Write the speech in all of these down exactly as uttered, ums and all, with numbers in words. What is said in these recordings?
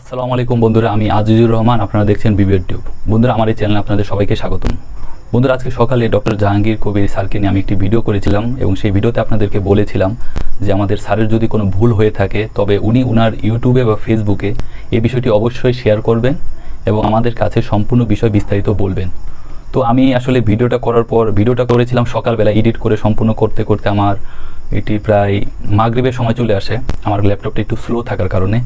আসসালামু আলাইকুম বন্ধুরা, আমি आजिजुर रहमान। আপনারা দেখছেন বিবিএড টিউব। বন্ধুরা, আমার এই চ্যানেলে আপনাদের সবাইকে স্বাগতম। বন্ধুরা, আজকে সকালে ডক্টর জাহাঙ্গীর কবির স্যারকে নিয়ে আমি একটি ভিডিও করেছিলাম এবং সেই ভিডিওতে আপনাদেরকে বলেছিলাম যে আমাদের স্যারের যদি কোনো ভুল হয়ে থাকে তবে উনি ওনার ইউটিউবে বা ফেসবুকে এই বিষয়টি অবশ্যই শেয়ার করবেন এবং আমাদের কাছে সম্পূর্ণ বিষয় বিস্তারিত বলবেন। তো আমি আসলে ভিডিওটা করার পর ভিডিওটা করেছিলাম সকালবেলা, এডিট করে সম্পূর্ণ করতে করতে আমার এটি প্রায় মাগরিবের সময় চলে আসে, আমার ল্যাপটপটা একটু স্লো থাকার কারণে।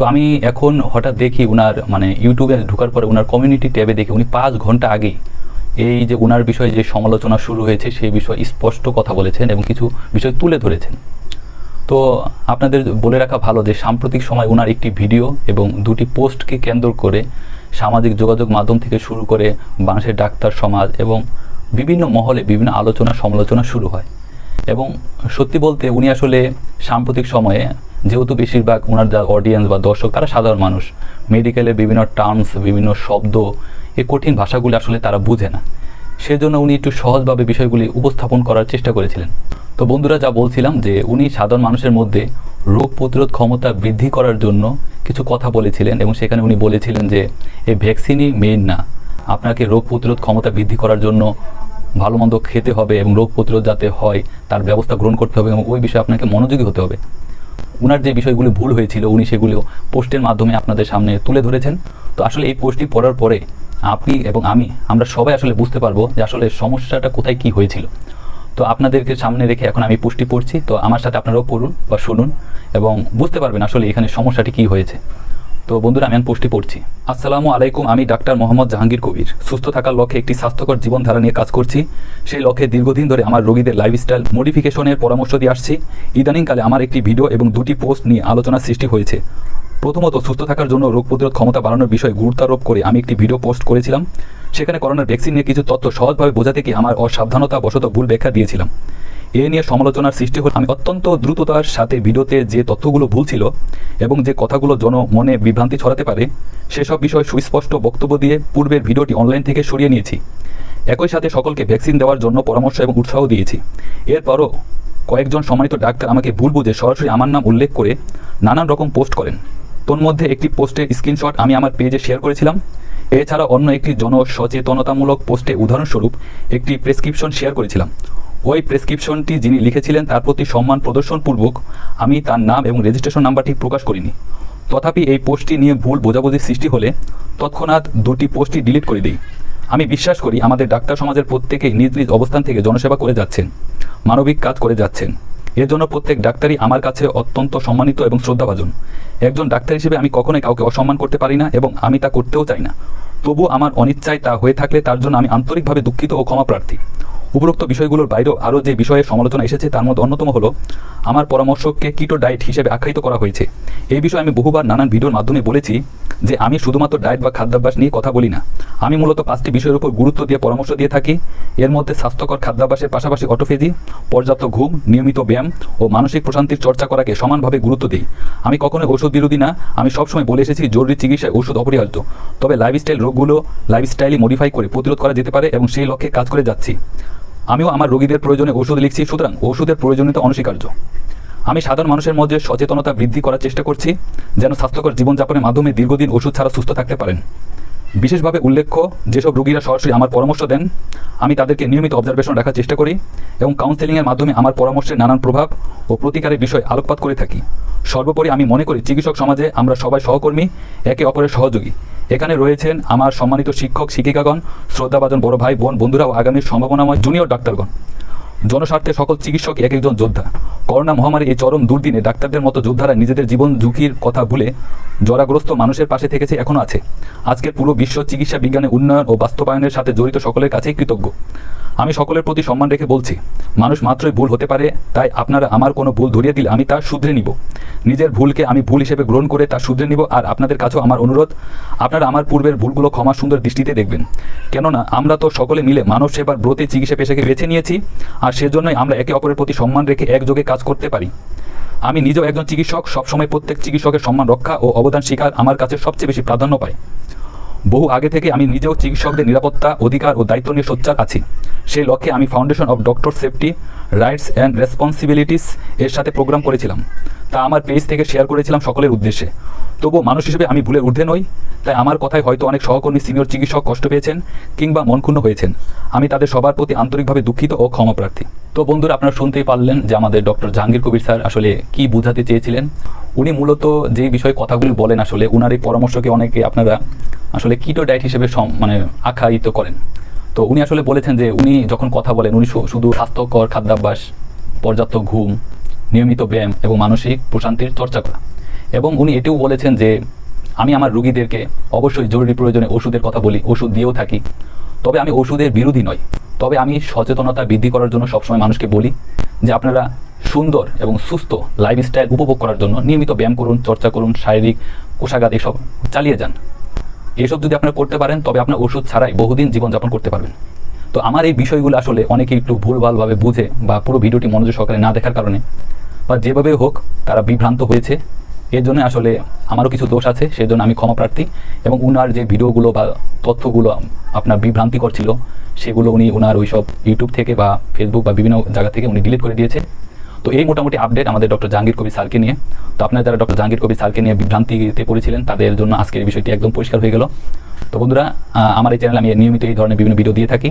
তো আমি এখন হঠাৎ দেখি উনার মানে ইউটিউবে ঢোকার পরে ওনার কমিউনিটি ট্যাবে দেখি উনি পাঁচ ঘন্টা আগে এই যে ওনার বিষয়ে যে সমালোচনা শুরু হয়েছে সেই বিষয়ে স্পষ্ট কথা বলেছেন এবং কিছু বিষয় তুলে ধরেছেন। তো আপনাদের বলে রাখা ভালো যে সাম্প্রতিক সময় ওনার একটি ভিডিও এবং দুটি পোস্টকে কেন্দ্র করে সামাজিক যোগাযোগ মাধ্যম থেকে শুরু করে বাংলাদেশের ডাক্তার সমাজ এবং বিভিন্ন মহলে বিভিন্ন আলোচনা সমালোচনা শুরু হয়। এবং সত্যি বলতে উনি আসলে সাম্প্রতিক সময়ে যেহেতু বেশিরভাগ ওনার যা অডিয়েন্স বা দর্শক তারা সাধারণ মানুষ, মেডিকেলের বিভিন্ন টার্মস, বিভিন্ন শব্দ, এই কঠিন ভাষাগুলি আসলে তারা বুঝে না, সেজন্য উনি একটু সহজভাবে বিষয়গুলি উপস্থাপন করার চেষ্টা করেছিলেন। তো বন্ধুরা, যা বলছিলাম যে উনি সাধারণ মানুষের মধ্যে রোগ প্রতিরোধ ক্ষমতা বৃদ্ধি করার জন্য কিছু কথা বলেছিলেন এবং সেখানে উনি বলেছিলেন যে এই ভ্যাকসিনই মেইন না, আপনাকে রোগ প্রতিরোধ ক্ষমতা বৃদ্ধি করার জন্য ভালো মন্দ খেতে হবে এবং রোগ প্রতিরোধ যাতে হয় তার ব্যবস্থা গ্রহণ করতে হবে এবং ওই বিষয়ে আপনাকে মনোযোগী হতে হবে। ওনার যে বিষয়গুলো ভুল হয়েছিল উনি সেগুলো পোস্টের মাধ্যমে আপনাদের সামনে তুলে ধরেছেন। তো আসলে এই পোস্টটি পড়ার পরে আপনি এবং আমি আমরা সবাই আসলে বুঝতে পারবো যে আসলে সমস্যাটা কোথায় কি হয়েছিল। তো আপনাদেরকে সামনে রেখে এখন আমি পোস্টটি পড়ছি, তো আমার সাথে আপনারাও পড়ুন বা শুনুন এবং বুঝতে পারবেন আসলে এখানে সমস্যাটি কি হয়েছে। তো বন্ধুরা, আমি পোস্টটি পড়ছি। আসসালামু আলাইকুম, আমি ডাক্তার মোহাম্মদ জাহাঙ্গীর কবির। সুস্থ থাকার লক্ষ্যে একটি স্বাস্থ্যকর জীবনধারা নিয়ে কাজ করছি। সেই লক্ষ্যে দীর্ঘদিন ধরে আমার রোগীদের লাইফস্টাইল মডিফিকেশনের পরামর্শ দিয়ে আসছি। ইদানিংকালে আমার একটি ভিডিও এবং দুটি পোস্ট নিয়ে আলোচনা সৃষ্টি হয়েছে। প্রথমত, সুস্থ থাকার জন্য রোগ প্রতিরোধ ক্ষমতা বাড়ানোর বিষয়ে গুরুত্বারোপ করে আমি একটি ভিডিও পোস্ট করেছিলাম। সেখানে করোনার ভ্যাকসিন নিয়ে কিছু তথ্য সহজভাবে বোঝাতে গিয়ে আমার অসাবধানতাবশত ভুল ব্যাখ্যা দিয়েছিলাম। এ নিয়ে সমালোচনার সৃষ্টি হলে আমি অত্যন্ত দ্রুততার সাথে ভিডিওতে যে তথ্যগুলো ভুল ছিল এবং যে কথাগুলো জনমনে বিভ্রান্তি ছড়াতে পারে সেসব বিষয়ে সুস্পষ্ট বক্তব্য দিয়ে পূর্বের ভিডিওটি অনলাইন থেকে সরিয়ে নিয়েছি। একই সাথে সকলকে ভ্যাকসিন দেওয়ার জন্য পরামর্শ এবং উৎসাহ দিয়েছি। এরপরও কয়েকজন সম্মানিত ডাক্তার আমাকে ভুল বুঝে সরাসরি আমার নাম উল্লেখ করে নানান রকম পোস্ট করেন। তন্মধ্যে একটি পোস্টের স্ক্রিনশট আমি আমার পেজে শেয়ার করেছিলাম। এছাড়া অন্য একটি জনসচেতনতামূলক পোস্টে উদাহরণস্বরূপ একটি প্রেসক্রিপশন শেয়ার করেছিলাম। ওই প্রেসক্রিপশনটি যিনি লিখেছিলেন তার প্রতি সম্মান প্রদর্শনপূর্বক আমি তার নাম এবং রেজিস্ট্রেশন নাম্বারটি প্রকাশ করিনি। তথাপি এই পোস্টটি নিয়ে ভুল বোঝাবুঝির সৃষ্টি হলে তৎক্ষণাৎ দুটি পোস্টটি ডিলিট করে দিই। আমি বিশ্বাস করি আমাদের ডাক্তার সমাজের প্রত্যেকেই নিজ নিজ অবস্থান থেকে জনসেবা করে যাচ্ছেন, মানবিক কাজ করে যাচ্ছেন। এর জন্য প্রত্যেক ডাক্তারই আমার কাছে অত্যন্ত সম্মানিত এবং শ্রদ্ধাভাজন। একজন ডাক্তার হিসেবে আমি কখনোই কাউকে অসম্মান করতে পারি না এবং আমি তা করতেও চাই না। তবু আমার অনিচ্ছায় তা হয়ে থাকলে তার জন্য আমি আন্তরিকভাবে দুঃখিত ও ক্ষমাপ্রার্থী। উপরোক্ত বিষয়গুলোর বাইরেও আরও যে বিষয়ে সমালোচনা এসেছে তার মধ্যে অন্যতম হলো আমার পরামর্শকে কিটো ডায়েট হিসেবে আখ্যায়িত করা হয়েছে। এই বিষয়ে আমি বহুবার নানান ভিডিওর মাধ্যমে বলেছি যে আমি শুধুমাত্র ডায়েট বা খাদ্যাভ্যাস নিয়ে কথা বলি না, আমি মূলত পাঁচটি বিষয়ের উপর গুরুত্ব দিয়ে পরামর্শ দিয়ে থাকি। এর মধ্যে স্বাস্থ্যকর খাদ্যাভ্যাসের পাশাপাশি অটোফেজি, পর্যাপ্ত ঘুম, নিয়মিত ব্যায়াম ও মানসিক প্রশান্তির চর্চা করাকে সমানভাবে গুরুত্ব দিই। আমি কখনোই ওষুধ বিরোধী না, আমি সবসময় বলে এসেছি জরুরি চিকিৎসায় ওষুধ অপরিহার্য, তবে লাইফস্টাইল রোগগুলো লাইফস্টাইলই মডিফাই করে প্রতিরোধ করা যেতে পারে এবং সেই লক্ষ্যে কাজ করে যাচ্ছি। আমিও আমার রোগীদের প্রয়োজনে ওষুধ লিখছি, সুতরাং ওষুধের প্রয়োজনীয়তা অনস্বীকার্য। আমি সাধারণ মানুষের মধ্যে সচেতনতা বৃদ্ধি করার চেষ্টা করছি যেন স্বাস্থ্যকর জীবনযাপনের মাধ্যমে দীর্ঘদিন ওষুধ ছাড়া সুস্থ থাকতে পারেন। বিশেষভাবে উল্লেখ্য যেসব রোগীরা সরাসরি আমার পরামর্শ দেন আমি তাদেরকে নিয়মিত অবজারভেশন রাখার চেষ্টা করি এবং কাউন্সেলিংয়ের মাধ্যমে আমার পরামর্শের নানান প্রভাব ও প্রতিকারের বিষয়ে আলোকপাত করে থাকি। সর্বোপরি আমি মনে করি চিকিৎসক সমাজে আমরা সবাই সহকর্মী, একে অপরের সহযোগী। এখানে রয়েছেন আমার সম্মানিত শিক্ষক শিক্ষিকাগণ, শ্রদ্ধাভাজন বড় ভাই বোন বন্ধুরা ও আগামীর সম্ভাবনাময় জুনিয়র ডাক্তারগণ। জনস্বার্থে সকল চিকিৎসক এক একজন যোদ্ধা। করোনা মহামারীর এই চরম দুর্দিনে ডাক্তারদের মতো যোদ্ধারা নিজেদের জীবন ঝুঁকির কথা ভুলে জরাগ্রস্ত মানুষের পাশে থেকেছে, এখনও আছে। আজকের পুরো বিশ্ব চিকিৎসা বিজ্ঞানের উন্নয়ন ও বাস্তবায়নের সাথে জড়িত সকলের কাছেই কৃতজ্ঞ। আমি সকলের প্রতি সম্মান রেখে বলছি, মানুষ মাত্রই ভুল হতে পারে, তাই আপনারা আমার কোনো ভুল ধরিয়ে দিলে আমি তা শুধরে নিব। নিজের ভুলকে আমি ভুল হিসেবে গ্রহণ করে তা শুধরে নিব। আর আপনাদের কাছেও আমার অনুরোধ, আপনারা আমার পূর্বের ভুলগুলো ক্ষমা সুন্দর দৃষ্টিতে দেখবেন, কেননা আমরা তো সকলে মিলে মানব সেবার ব্রতে চিকিৎসা পেশাকে বেছে নিয়েছি আর সেজন্যই আমরা একে অপরের প্রতি সম্মান রেখে একযোগে কাজ করতে পারি। আমি নিজেও একজন চিকিৎসক, সবসময় প্রত্যেক চিকিৎসকের সম্মান রক্ষা ও অবদান স্বীকার আমার কাছে সবচেয়ে বেশি প্রাধান্য পায়। বহু আগে থেকে আমি নিজেও চিকিৎসকদের নিরাপত্তা, অধিকার ও দায়িত্ব নিয়ে সোচ্চার আছি। সেই লক্ষ্যে আমি foundation of doctor safety, rights and responsibilities এর সাথে প্রোগ্রাম করেছিলাম। তা আমার পেজ থেকে শেয়ার করেছিলাম সকলের উদ্দেশ্যে। তবুও মানুষ হিসেবে আমি ভুলের ঊর্ধ্বে নই, তাই আমার কথায় হয়তো অনেক সহকর্মী সিনিয়র চিকিৎসক কষ্ট পেয়েছেন কিংবা মনক্ষুণ্ণ হয়েছেন। আমি তাদের সবার প্রতি আন্তরিকভাবে দুঃখিত ও ক্ষমাপ্রার্থী। তো বন্ধুরা, আপনারা শুনতেই পারলেন যে আমাদের ডক্টর জাহাঙ্গীর কবির স্যার আসলে কি বোঝাতে চেয়েছিলেন। উনি মূলত যে বিষয়ে কথাগুলি বলেন, আসলে ওনার এই পরামর্শকে অনেকে আপনারা আসলে কিটো ডায়েট হিসেবে মানে আখ্যায়িত করেন। তো উনি আসলে বলেছেন যে উনি যখন কথা বলেন উনি শুধু স্বাস্থ্যকর খাদ্যাভ্যাস, পর্যাপ্ত ঘুম, নিয়মিত ব্যায়াম এবং মানসিক প্রশান্তির চর্চা করা। এবং উনি এটিও বলেছেন যে আমি আমার রুগীদেরকে অবশ্যই জরুরি প্রয়োজনে ওষুধের কথা বলি, ওষুধ দিয়েও থাকি, তবে আমি ওষুধের বিরোধী নই। তবে আমি সচেতনতা বৃদ্ধি করার জন্য সবসময় মানুষকে বলি যে আপনারা সুন্দর এবং সুস্থ লাইফস্টাইল উপভোগ করার জন্য নিয়মিত ব্যায়াম করুন, চর্চা করুন, শারীরিক কোষাঘাত এসব চালিয়ে যান। এসব যদি আপনারা করতে পারেন তবে আপনার ওষুধ ছাড়াই বহুদিন জীবনযাপন করতে পারবেন। তো আমার এই বিষয়গুলো আসলে অনেকে একটু ভুলভালভাবে বুঝে বা পুরো ভিডিওটি মনোযোগ সহকারে না দেখার কারণে বা যেভাবে হোক তারা বিভ্রান্ত হয়েছে। এর জন্য আসলে আমারও কিছু দোষ আছে, সেই জন্য আমি ক্ষমা প্রার্থী। এবং উনার যে ভিডিওগুলো বা তথ্যগুলো আপনার বিভ্রান্তিকর ছিল সেগুলো উনি ওনার ওই সব ইউটিউব থেকে বা ফেসবুক বা বিভিন্ন জায়গা থেকে উনি ডিলিট করে দিয়েছে। তো এই মোটামুটি আপডেট আমাদের ডক্টর জাহাঙ্গীর কবির স্যারকে নিয়ে। তো আপনারা যারা ডক্টর জাহাঙ্গীর কবির স্যারকে নিয়ে বিভ্রান্তিতে পড়েছিলেন তাদের জন্য আজকের বিষয়টি একদম পরিষ্কার হয়ে গেল। তো বন্ধুরা, আমার এই চ্যানেলে আমি নিয়মিত এই ধরনের বিভিন্ন ভিডিও দিয়ে থাকি।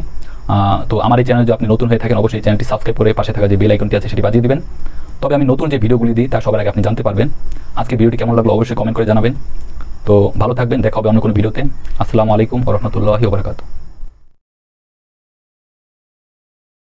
তো আমার এই চ্যানেল যদি আপনি নতুন হয়ে থাকেন অবশ্যই চ্যানেলটি সাবস্ক্রাইব করে পাশে থাকা যে বেল আইকনটি আছে সেটি বাজিয়ে দেবেন। তবে আমি নতুন যে ভিডিওগুলি দিই তা সবার আগে আপনি জানতে পারবেন। আজকে ভিডিওটি কেমন লাগলো অবশ্যই কমেন্ট করে জানাবেন। তো ভালো থাকবেন, দেখা হবে অন্য কোনো ভিডিওতে। আসসালামু আলাইকুম ওয়া রাহমাতুল্লাহি ওয়া বারাকাতুহু।